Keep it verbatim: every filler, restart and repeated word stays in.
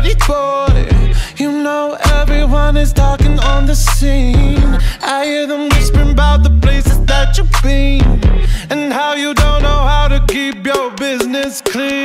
dirty boy. You know everyone is talking on the scene. I hear them whispering about the places that you've been and how you don't know how to keep your business clean.